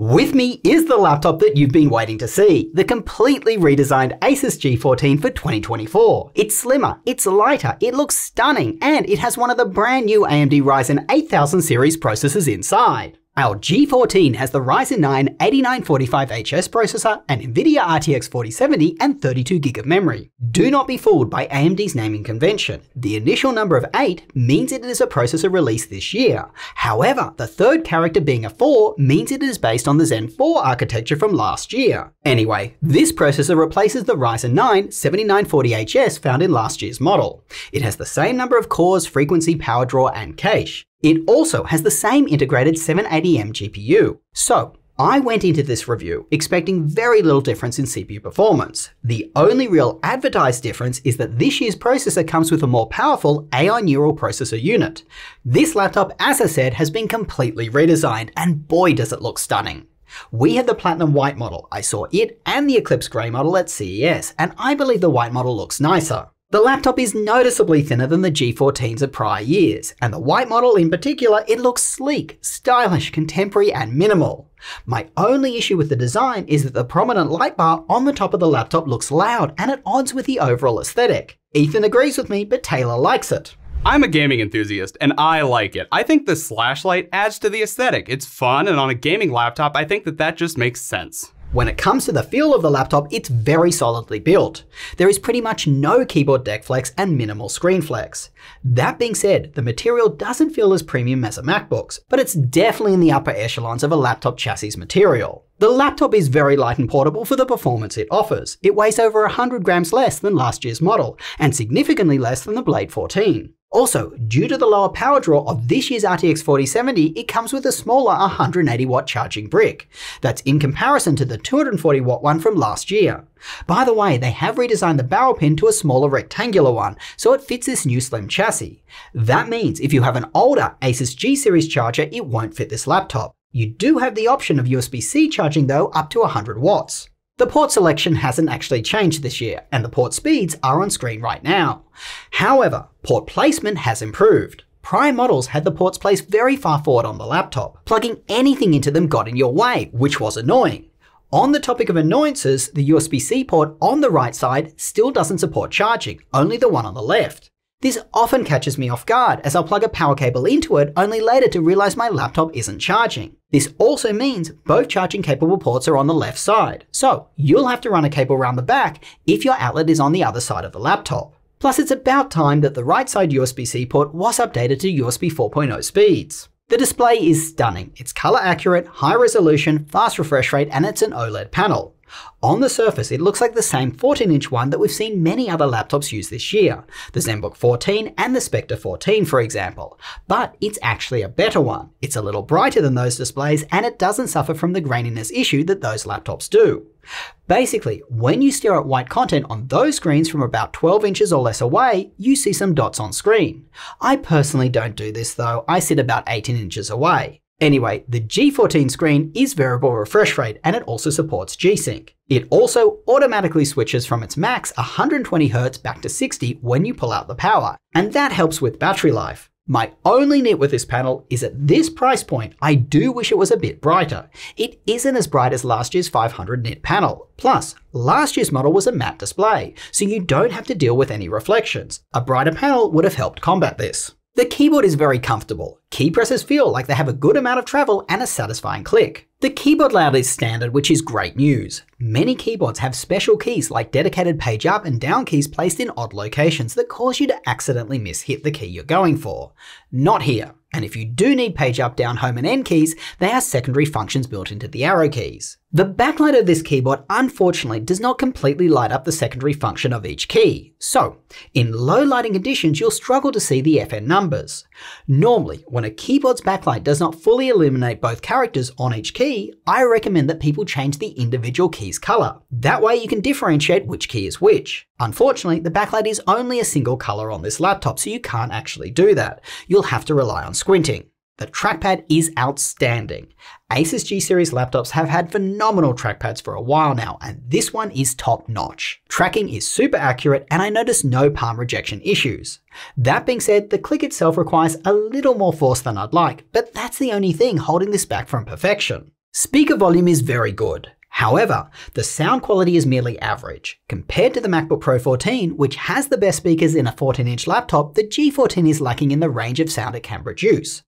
With me is the laptop that you've been waiting to see, the completely redesigned Asus G14 for 2024. It's slimmer, it's lighter, it looks stunning, and it has one of the brand new AMD Ryzen 8000 series processors inside. Our G14 has the Ryzen 9 8945HS processor and NVIDIA RTX 4070 and 32GB of memory. Do not be fooled by AMD's naming convention. The initial number of 8 means it is a processor release this year. However, the third character being a 4 means it is based on the Zen 4 architecture from last year. Anyway, this processor replaces the Ryzen 9 7940HS found in last year's model. It has the same number of cores, frequency, power draw, and cache. It also has the same integrated 780M GPU. So, I went into this review expecting very little difference in CPU performance. The only real advertised difference is that this year's processor comes with a more powerful AI neural processor unit. This laptop, as I said, has been completely redesigned, and boy does it look stunning. We had the Platinum White model, I saw it and the Eclipse Grey model at CES, and I believe the White model looks nicer. The laptop is noticeably thinner than the G14s of prior years, and the White model in particular, it looks sleek, stylish, contemporary, and minimal. My only issue with the design is that the prominent light bar on the top of the laptop looks loud and at odds with the overall aesthetic. Ethan agrees with me, but Taylor likes it. I'm a gaming enthusiast, and I like it. I think the slash light adds to the aesthetic. It's fun, and on a gaming laptop, I think that just makes sense. When it comes to the feel of the laptop, it's very solidly built. There is pretty much no keyboard deck flex and minimal screen flex. That being said, the material doesn't feel as premium as a MacBook's, but it's definitely in the upper echelons of a laptop chassis material. The laptop is very light and portable for the performance it offers. It weighs over 100 grams less than last year's model, and significantly less than the Blade 14. Also, due to the lower power draw of this year's RTX 4070, it comes with a smaller 180-watt charging brick. That's in comparison to the 240-watt one from last year. By the way, they have redesigned the barrel pin to a smaller rectangular one, so it fits this new slim chassis. That means if you have an older Asus G-series charger, it won't fit this laptop. You do have the option of USB-C charging though, up to 100 watts. The port selection hasn't actually changed this year, and the port speeds are on screen right now. However, port placement has improved. Prior models had the ports placed very far forward on the laptop. Plugging anything into them got in your way, which was annoying. On the topic of annoyances, the USB-C port on the right side still doesn't support charging, only the one on the left. This often catches me off guard, as I'll plug a power cable into it only later to realize my laptop isn't charging. This also means both charging capable ports are on the left side, so you'll have to run a cable around the back if your outlet is on the other side of the laptop. Plus, it's about time that the right side USB-C port was updated to USB 4.0 speeds. The display is stunning. It's color accurate, high resolution, fast refresh rate, and it's an OLED panel. On the surface, it looks like the same 14-inch one that we've seen many other laptops use this year, the ZenBook 14 and the Spectre 14 for example, but it's actually a better one. It's a little brighter than those displays, and it doesn't suffer from the graininess issue that those laptops do. Basically, when you stare at white content on those screens from about 12 inches or less away, you see some dots on screen. I personally don't do this though, I sit about 18 inches away. Anyway, the G14 screen is variable refresh rate, and it also supports G-Sync. It also automatically switches from its max 120Hz back to 60 when you pull out the power, and that helps with battery life. My only nit with this panel is at this price point, I do wish it was a bit brighter. It isn't as bright as last year's 500 nit panel. Plus, last year's model was a matte display, so you don't have to deal with any reflections. A brighter panel would have helped combat this. The keyboard is very comfortable. Key presses feel like they have a good amount of travel and a satisfying click. The keyboard layout is standard, which is great news. Many keyboards have special keys like dedicated page up and down keys placed in odd locations that cause you to accidentally mishit the key you're going for. Not here. And if you do need page up, down, home and end keys, they are secondary functions built into the arrow keys. The backlight of this keyboard unfortunately does not completely light up the secondary function of each key. So in low lighting conditions, you'll struggle to see the FN numbers. Normally, when a keyboard's backlight does not fully illuminate both characters on each key, I recommend that people change the individual key's color. That way you can differentiate which key is which. Unfortunately, the backlight is only a single color on this laptop, so you can't actually do that. You'll have to rely on squinting. The trackpad is outstanding. Asus G-series laptops have had phenomenal trackpads for a while now, and this one is top-notch. Tracking is super accurate, and I noticed no palm rejection issues. That being said, the click itself requires a little more force than I'd like, but that's the only thing holding this back from perfection. Speaker volume is very good. However, the sound quality is merely average. Compared to the MacBook Pro 14, which has the best speakers in a 14-inch laptop, the G14 is lacking in the range of sound it can produce.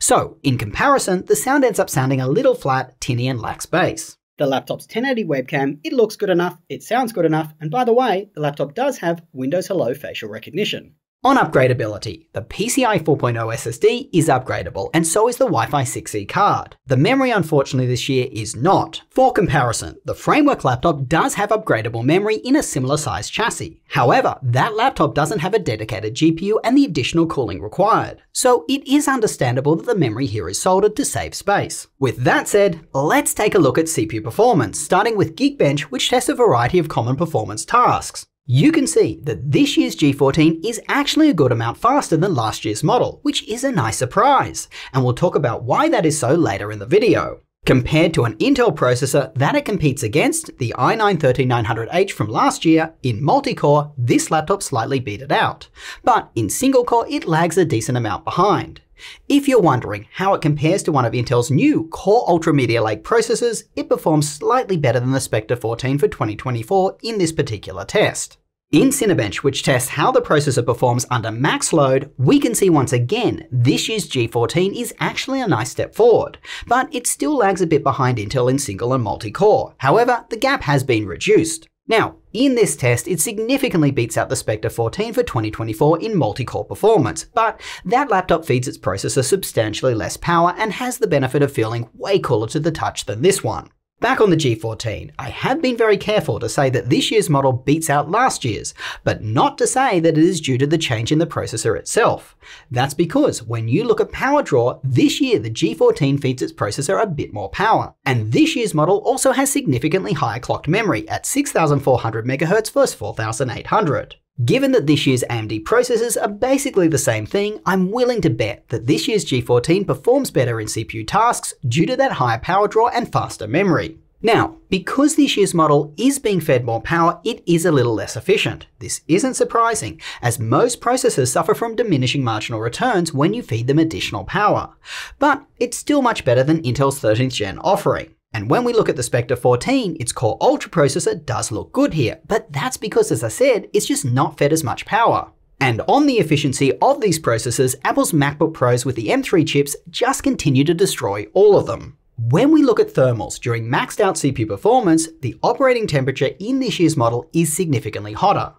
So, in comparison, the sound ends up sounding a little flat, tinny and lacks bass. The laptop's 1080 webcam, it looks good enough, it sounds good enough, and by the way, the laptop does have Windows Hello facial recognition. On upgradability, the PCIe 4.0 SSD is upgradable, and so is the Wi-Fi 6E card. The memory, unfortunately, this year is not. For comparison, the Framework laptop does have upgradable memory in a similar size chassis. However, that laptop doesn't have a dedicated GPU and the additional cooling required, so it is understandable that the memory here is soldered to save space. With that said, let's take a look at CPU performance, starting with Geekbench, which tests a variety of common performance tasks. You can see that this year's G14 is actually a good amount faster than last year's model, which is a nice surprise, and we'll talk about why that is so later in the video. Compared to an Intel processor that it competes against, the i9-13900H from last year, in multi-core, this laptop slightly beat it out, but in single-core it lags a decent amount behind. If you're wondering how it compares to one of Intel's new Core Ultra Meteor Lake processors, it performs slightly better than the Spectre 14 for 2024 in this particular test. In Cinebench, which tests how the processor performs under max load, we can see once again this year's G14 is actually a nice step forward, but it still lags a bit behind Intel in single and multi-core. However, the gap has been reduced. Now, in this test, it significantly beats out the Spectre 14 for 2024 in multi-core performance, but that laptop feeds its processor substantially less power and has the benefit of feeling way cooler to the touch than this one. Back on the G14, I have been very careful to say that this year's model beats out last year's, but not to say that it is due to the change in the processor itself. That's because when you look at power draw, this year the G14 feeds its processor a bit more power. And this year's model also has significantly higher clocked memory at 6400 MHz versus 4800. Given that this year's AMD processors are basically the same thing, I'm willing to bet that this year's G14 performs better in CPU tasks due to that higher power draw and faster memory. Now, because this year's model is being fed more power, it is a little less efficient. This isn't surprising, as most processors suffer from diminishing marginal returns when you feed them additional power. But it's still much better than Intel's 13th gen offering. And when we look at the Spectre 14, its Core Ultra processor does look good here, but that's because, as I said, it's just not fed as much power. And on the efficiency of these processors, Apple's MacBook Pros with the M3 chips just continue to destroy all of them. When we look at thermals during maxed out CPU performance, the operating temperature in this year's model is significantly hotter.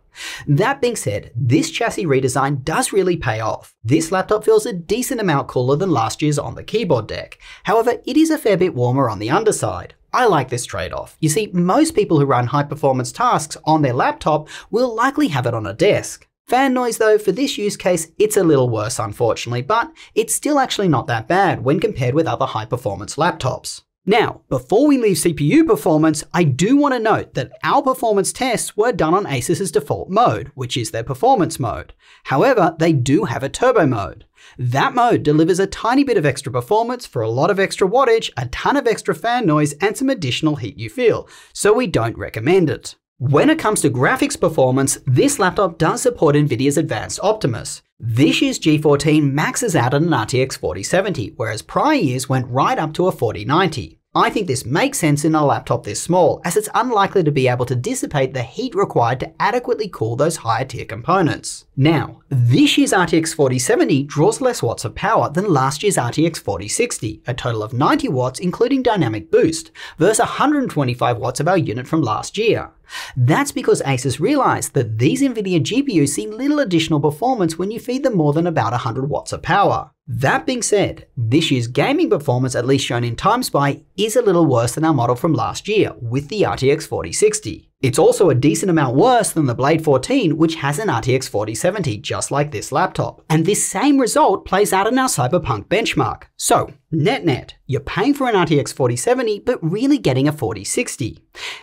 That being said, this chassis redesign does really pay off. This laptop feels a decent amount cooler than last year's on the keyboard deck. However, it is a fair bit warmer on the underside. I like this trade-off. You see, most people who run high-performance tasks on their laptop will likely have it on a desk. Fan noise though, for this use case, it's a little worse unfortunately, but it's still actually not that bad when compared with other high-performance laptops. Now, before we leave CPU performance, I do want to note that our performance tests were done on Asus's default mode, which is their performance mode. However, they do have a turbo mode. That mode delivers a tiny bit of extra performance for a lot of extra wattage, a ton of extra fan noise, and some additional heat you feel, so we don't recommend it. When it comes to graphics performance, this laptop does support NVIDIA's advanced Optimus. This year's G14 maxes out at an RTX 4070, whereas prior years went right up to a 4090. I think this makes sense in a laptop this small, as it's unlikely to be able to dissipate the heat required to adequately cool those higher tier components. Now, this year's RTX 4070 draws less watts of power than last year's RTX 4060, a total of 90 watts including dynamic boost, versus 125 watts of our unit from last year. That's because Asus realized that these NVIDIA GPUs see little additional performance when you feed them more than about 100 watts of power. That being said, this year's gaming performance, at least shown in Time Spy, is a little worse than our model from last year with the RTX 4060. It's also a decent amount worse than the Blade 14, which has an RTX 4070 just like this laptop. And this same result plays out in our Cyberpunk benchmark. So, net-net, you're paying for an RTX 4070 but really getting a 4060.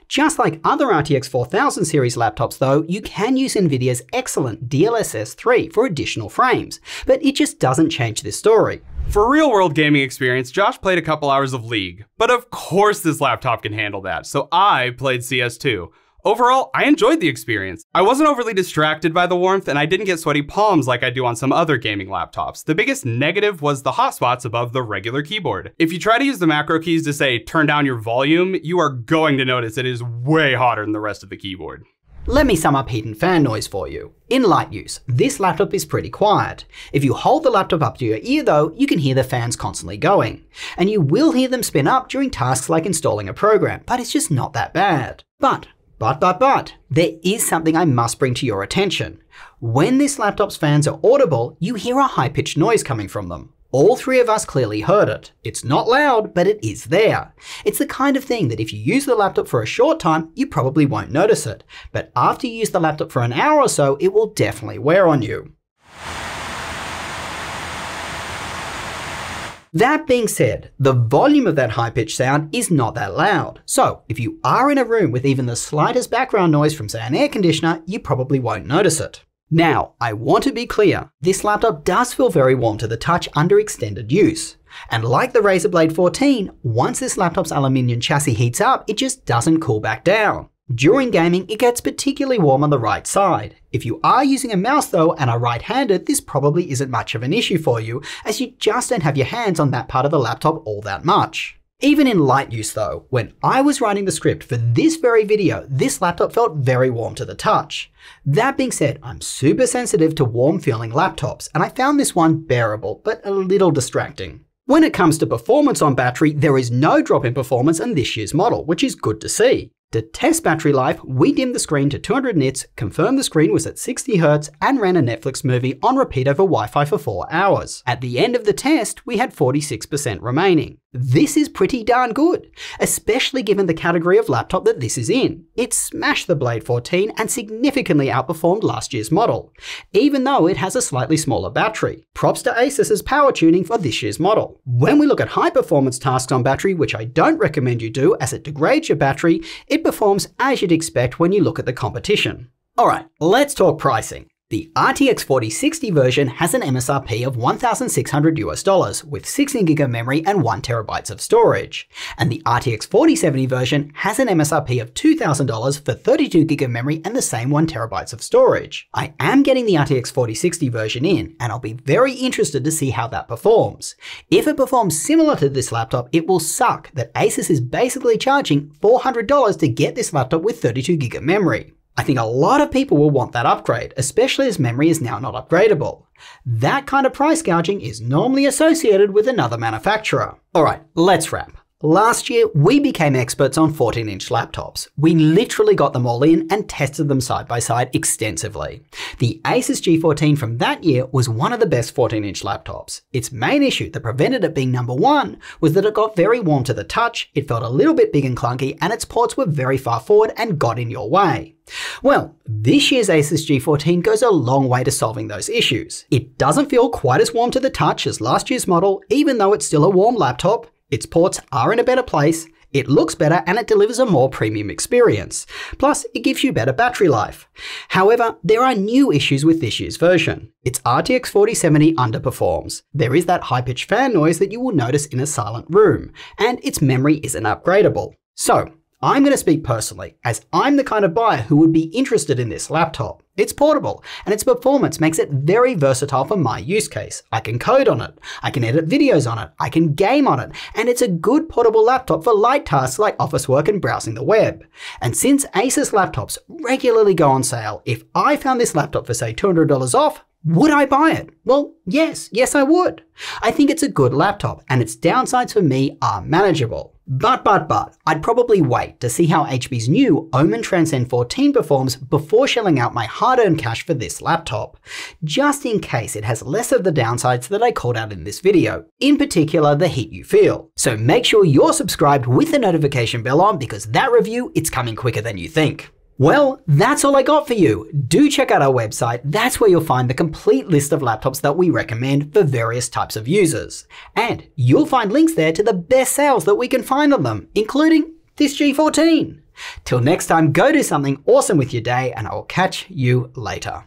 Just like other RTX 4000 series laptops though, you can use NVIDIA's excellent DLSS 3 for additional frames, but it just doesn't change this story. For real-world gaming experience, Josh played a couple hours of League, but of course this laptop can handle that, so I played CS2. Overall, I enjoyed the experience. I wasn't overly distracted by the warmth, and I didn't get sweaty palms like I do on some other gaming laptops. The biggest negative was the hot spots above the regular keyboard. If you try to use the macro keys to say, turn down your volume, you are going to notice it is way hotter than the rest of the keyboard. Let me sum up heat and fan noise for you. In light use, this laptop is pretty quiet. If you hold the laptop up to your ear though, you can hear the fans constantly going. And you will hear them spin up during tasks like installing a program, but it's just not that bad. But, there is something I must bring to your attention. When this laptop's fans are audible, you hear a high-pitched noise coming from them. All three of us clearly heard it. It's not loud, but it is there. It's the kind of thing that if you use the laptop for a short time, you probably won't notice it. But after you use the laptop for an hour or so, it will definitely wear on you. That being said, the volume of that high-pitched sound is not that loud. So if you are in a room with even the slightest background noise from, say, an air conditioner, you probably won't notice it. Now, I want to be clear, this laptop does feel very warm to the touch under extended use. And like the Razer Blade 14, once this laptop's aluminium chassis heats up, it just doesn't cool back down. During gaming, it gets particularly warm on the right side. If you are using a mouse though and are right-handed, this probably isn't much of an issue for you, as you just don't have your hands on that part of the laptop all that much. Even in light use though, when I was writing the script for this very video, this laptop felt very warm to the touch. That being said, I'm super sensitive to warm-feeling laptops, and I found this one bearable, but a little distracting. When it comes to performance on battery, there is no drop in performance in this year's model, which is good to see. To test battery life, we dimmed the screen to 200 nits, confirmed the screen was at 60 Hz, and ran a Netflix movie on repeat over Wi-Fi for 4 hours. At the end of the test, we had 46% remaining. This is pretty darn good, especially given the category of laptop that this is in. It smashed the Blade 14 and significantly outperformed last year's model, even though it has a slightly smaller battery. Props to Asus's power tuning for this year's model. When we look at high performance tasks on battery, which I don't recommend you do as it degrades your battery, it performs as you'd expect when you look at the competition. Alright, let's talk pricing. The RTX 4060 version has an MSRP of $1,600 with 16GB of memory and 1TB of storage. And the RTX 4070 version has an MSRP of $2,000 for 32GB of memory and the same 1TB of storage. I am getting the RTX 4060 version in, and I'll be very interested to see how that performs. If it performs similar to this laptop, it will suck that Asus is basically charging $400 to get this laptop with 32GB of memory. I think a lot of people will want that upgrade, especially as memory is now not upgradable. That kind of price gouging is normally associated with another manufacturer. Alright, let's wrap. Last year, we became experts on 14-inch laptops. We literally got them all in and tested them side by side extensively. The Asus G14 from that year was one of the best 14-inch laptops. Its main issue that prevented it being number one was that it got very warm to the touch, it felt a little bit big and clunky, and its ports were very far forward and got in your way. Well, this year's Asus G14 goes a long way to solving those issues. It doesn't feel quite as warm to the touch as last year's model, even though it's still a warm laptop. Its ports are in a better place, it looks better, and it delivers a more premium experience. Plus, it gives you better battery life. However, there are new issues with this year's version. Its RTX 4070 underperforms. There is that high-pitched fan noise that you will notice in a silent room, and its memory isn't upgradable. So, I'm going to speak personally, as I'm the kind of buyer who would be interested in this laptop. It's portable, and its performance makes it very versatile for my use case. I can code on it, I can edit videos on it, I can game on it, and it's a good portable laptop for light tasks like office work and browsing the web. And since Asus laptops regularly go on sale, if I found this laptop for say $200 off, would I buy it? Well, yes I would. I think it's a good laptop, and its downsides for me are manageable. But, I'd probably wait to see how HP's new Omen Transcend 14 performs before shelling out my hard-earned cash for this laptop, just in case it has less of the downsides that I called out in this video, in particular the heat you feel. So make sure you're subscribed with the notification bell on, because that review, it's coming quicker than you think. Well, that's all I got for you. Do check out our website, that's where you'll find the complete list of laptops that we recommend for various types of users. And you'll find links there to the best sales that we can find on them, including this G14. Till next time, go do something awesome with your day, and I'll catch you later.